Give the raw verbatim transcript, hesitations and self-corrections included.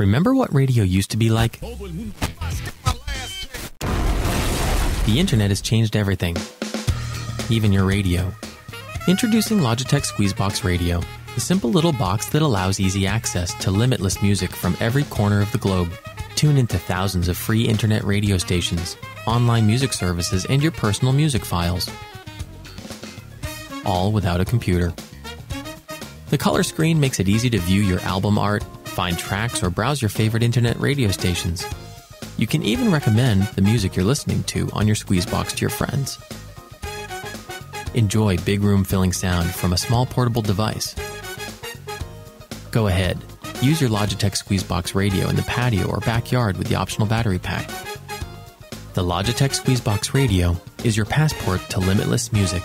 Remember what radio used to be like? The internet has changed everything, even your radio. Introducing Logitech Squeezebox Radio, the simple little box that allows easy access to limitless music from every corner of the globe. Tune into thousands of free internet radio stations, online music services, and your personal music files, all without a computer. The color screen makes it easy to view your album art, find tracks, or browse your favorite internet radio stations. You can even recommend the music you're listening to on your Squeezebox to your friends. Enjoy big room-filling sound from a small portable device. Go ahead, use your Logitech Squeezebox Radio in the patio or backyard with the optional battery pack. The Logitech Squeezebox Radio is your passport to limitless music.